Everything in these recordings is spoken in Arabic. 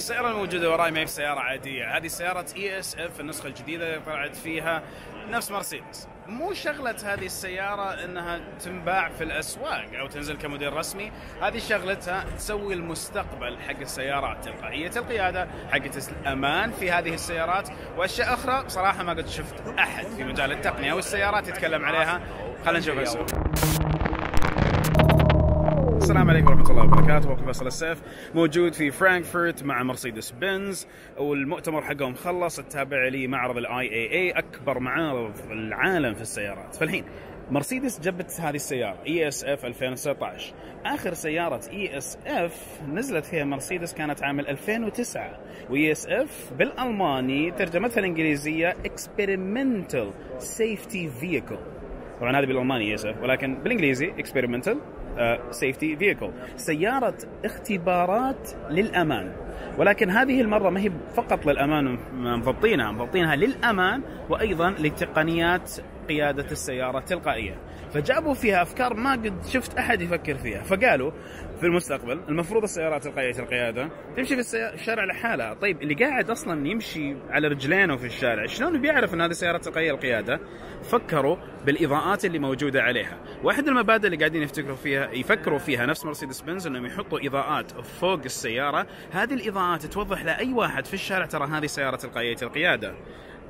السيارة الموجودة وراي ما هي سيارة عادية، هذه سيارة ESF النسخة الجديدة اللي طلعت فيها نفس مرسيدس. مو شغلة هذه السيارة انها تنباع في الاسواق او تنزل كموديل رسمي، هذه شغلتها تسوي المستقبل حق السيارات، تلقائية القيادة، حقة الامان في هذه السيارات، واشياء اخرى بصراحة ما قد شفت احد في مجال التقنية والسيارات يتكلم عليها. خلينا نشوف السوق. السلام عليكم ورحمة الله وبركاته، وأخوكم فيصل السيف موجود في فرانكفورت مع مرسيدس بنز، والمؤتمر حقهم خلص. التابع لي معرض الIAA أكبر معارض العالم في السيارات. فالحين مرسيدس جبت هذه السيارة ESF 2019، آخر سيارة ESF نزلت فيها مرسيدس كانت عام 2009، وESF بالألماني ترجمتها الإنجليزية Experimental Safety Vehicle. طبعا هذا بالألماني ESF، ولكن بالإنجليزي Experimental Safety Vehicle، سيارة اختبارات للأمان. ولكن هذه المرة ما هي فقط للأمان، مضبطينها للأمان وأيضا لتقنيات قيادة السيارة التلقائية، فجابوا فيها أفكار ما قد شفت أحد يفكر فيها. فقالوا في المستقبل المفروض السيارات تلقائية القيادة تمشي في الشارع لحالها. طيب اللي قاعد أصلا يمشي على رجلينه في الشارع شلون بيعرف أن هذه سيارة تلقائية القيادة؟ فكروا بالإضاءات اللي موجودة عليها. واحد المبادئ اللي قاعدين يفكروا فيها نفس مرسيدس بنز أنهم يحطوا إضاءات فوق السيارة، هذه الإضاءات توضح لأي واحد في الشارع ترى هذه سيارة تلقائية القيادة.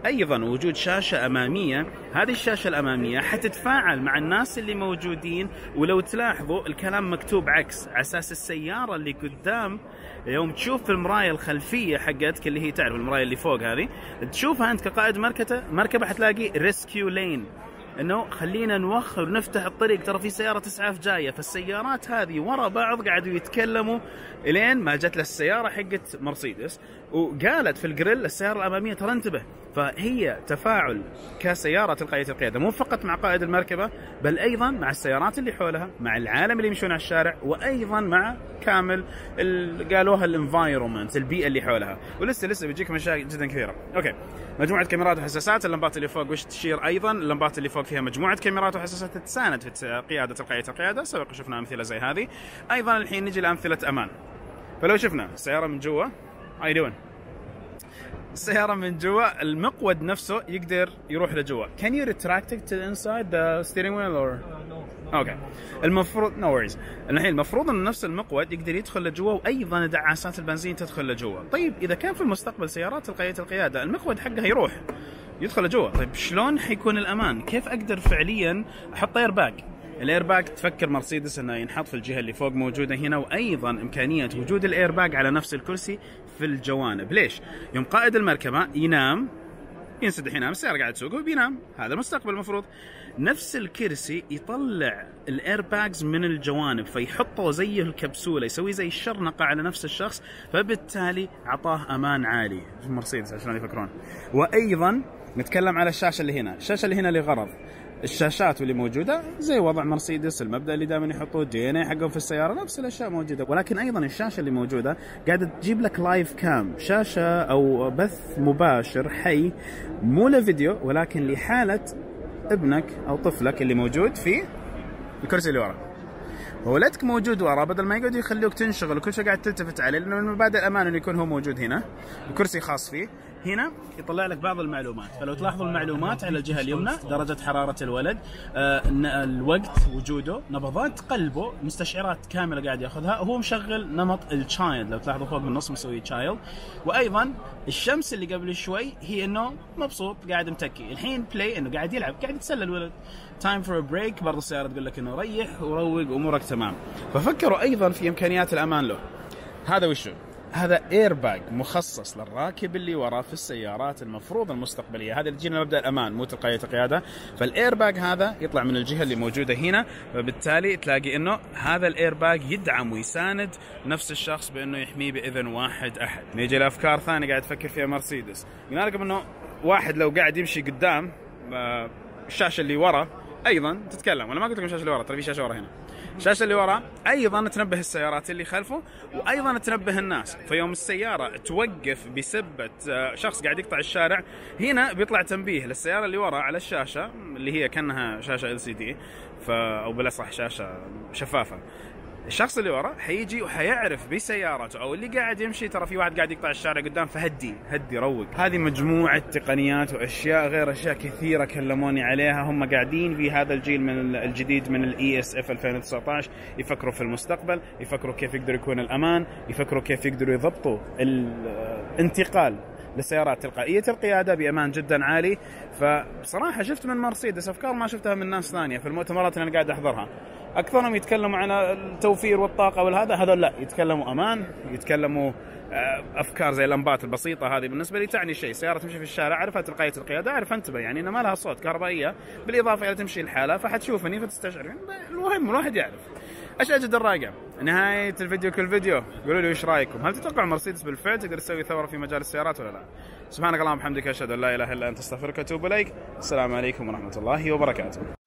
أيضا وجود شاشة أمامية، هذه الشاشة الأمامية حتتفاعل مع الناس اللي موجودين، ولو تلاحظوا الكلام مكتوب عكس، على أساس السيارة اللي قدام يوم تشوف في المراية الخلفية حقتك اللي هي تعرف المراية اللي فوق هذه تشوفها أنت كقائد مركبة حتلاقي ريسكيو لين، انه خلينا نوخر ونفتح الطريق ترى في سياره اسعاف جايه. فالسيارات هذه ورا بعض قعدوا يتكلموا الين ما جت للسياره حقت مرسيدس وقالت في الجريل السياره الاماميه ترى انتبه. فهي تفاعل كسياره تلقائيه القياده مو فقط مع قائد المركبه، بل ايضا مع السيارات اللي حولها، مع العالم اللي يمشون على الشارع، وايضا مع كامل قالوها الانفايرمنت، البيئه اللي حولها. ولسه بيجيكم اشياء جدا كثيره. اوكي، مجموعه كاميرات وحساسات، اللمبات اللي فوق وش تشير، ايضا اللمبات اللي فوق فيها مجموعه كاميرات وحساسات تساند في قياده تلقائيه القياده، سبق شفنا امثله زي هذه. ايضا الحين نجي لامثله امان. فلو شفنا السياره من جوا، هاي دوين السياره من جوا، المقود نفسه يقدر يروح لجوا. Can you retract it to inside the steering wheel or اوكي. المفروض نوريز الحين المفروض ان نفس المقود يقدر يدخل لجوا، وايضا دعاسات البنزين تدخل لجوا. طيب اذا كان في المستقبل سيارات تلقائيه القياده المقود حقها يروح يدخل لجوا، طيب شلون حيكون الامان؟ كيف اقدر فعليا احط اير باج؟ الاير باج تفكر مرسيدس انه ينحط في الجهه اللي فوق موجوده هنا، وايضا امكانيه وجود الاير باج على نفس الكرسي في الجوانب. ليش؟ يوم قائد المركبه ينام ينسدح ينام، السيارة قاعد تسوق وبينام، هذا المستقبل المفروض. نفس الكرسي يطلع الاير باجز من الجوانب، فيحطه زي الكبسولة، يسوي زي الشرنقة على نفس الشخص، فبالتالي أعطاه أمان عالي في مرسيدس عشان يفكرون. وأيضا نتكلم على الشاشة اللي هنا، الشاشة اللي هنا لغرض، الشاشات اللي موجودة زي وضع مرسيدس، المبدأ اللي دائما يحطوه DNA حقهم في السيارة، نفس الأشياء موجودة. ولكن أيضا الشاشة اللي موجودة قاعدة تجيب لك لايف كام، شاشة أو بث مباشر حي، مو لفيديو ولكن لحالة ابنك أو طفلك اللي موجود في الكرسي اللي ورا. ولدك موجود ورا، بدل ما يقعدوا يخلوك تنشغل وكل شيء قاعد تلتفت عليه، لأنه من مبادئ الأمان إنه يكون هو موجود هنا، الكرسي خاص فيه. هنا يطلع لك بعض المعلومات، فلو تلاحظوا المعلومات على الجهه اليمنى، درجه حراره الولد، الوقت، وجوده، نبضات قلبه، مستشعرات كامله قاعد ياخذها، وهو مشغل نمط التشايلد، لو تلاحظوا فوق بالنص مسوي تشايلد. وايضا الشمس اللي قبل شوي هي انه مبسوط قاعد متكي، الحين بلاي انه قاعد يلعب قاعد يتسلى الولد. تايم فور بريك برضه السياره تقول لك انه ريح وروق وامورك تمام. ففكروا ايضا في امكانيات الامان له. هذا وشو؟ هذا اير باج مخصص للراكب اللي ورا في السيارات المفروض المستقبليه، هذا اللي يجينا مبدا الامان مو تلقائيه القياده. فالاير باج هذا يطلع من الجهه اللي موجوده هنا، فبالتالي تلاقي انه هذا الاير باج يدعم ويساند نفس الشخص بانه يحميه باذن واحد احد. نيجي لافكار ثانيه قاعد تفكر فيها مرسيدس، قلنا لكم انه واحد لو قاعد يمشي قدام الشاشه اللي ورا ايضا تتكلم، ولا ما قلت لكم الشاشه اللي ورا؟ ترى في شاشه ورا هنا، الشاشه اللي ورا ايضا تنبه السيارات اللي خلفه، وايضا تنبه الناس. فيوم السياره توقف بسبه شخص قاعد يقطع الشارع، هنا بيطلع تنبيه للسياره اللي ورا على الشاشه اللي هي كانها شاشه LCD، او بالاصح شاشه شفافه، الشخص اللي ورا حيجي وحيعرف بسيارته او اللي قاعد يمشي، ترى في واحد قاعد يقطع الشارع قدام، فهدي هدي روق. هذه مجموعه تقنيات واشياء غير، اشياء كثيره كلموني عليها. هم قاعدين في هذا الجيل من الجديد من ESF 2019 يفكروا في المستقبل، يفكروا كيف يقدروا يكون الامان، يفكروا كيف يقدروا يضبطوا الانتقال للسيارات تلقائية القيادة بأمان جدا عالي. فبصراحة شفت من مرسيدس أفكار ما شفتها من ناس ثانية في المؤتمرات اللي أنا قاعد أحضرها. أكثرهم يتكلموا عن التوفير والطاقة والهذا، هذول لا يتكلموا أمان، يتكلموا أفكار زي اللمبات البسيطة هذه بالنسبة لي تعني شيء. سيارة تمشي في الشارع عرفها تلقائية القيادة، عرف انتبه يعني إن ما لها صوت، كهربائية بالإضافة إلى تمشي الحالة فحتشوفني فتستشعر. المهم الواحد يعرف أشياء جدا رايقة. نهاية الفيديو كل فيديو قولوا لي وش رايكم، هل تتوقع مرسيدس بالفعل تقدر تسوي ثورة في مجال السيارات ولا لا؟ سبحانك اللهم وبحمدك، اشهد ان لا اله الا انت، استغفرك واتوب اليك. السلام عليكم ورحمة الله وبركاته.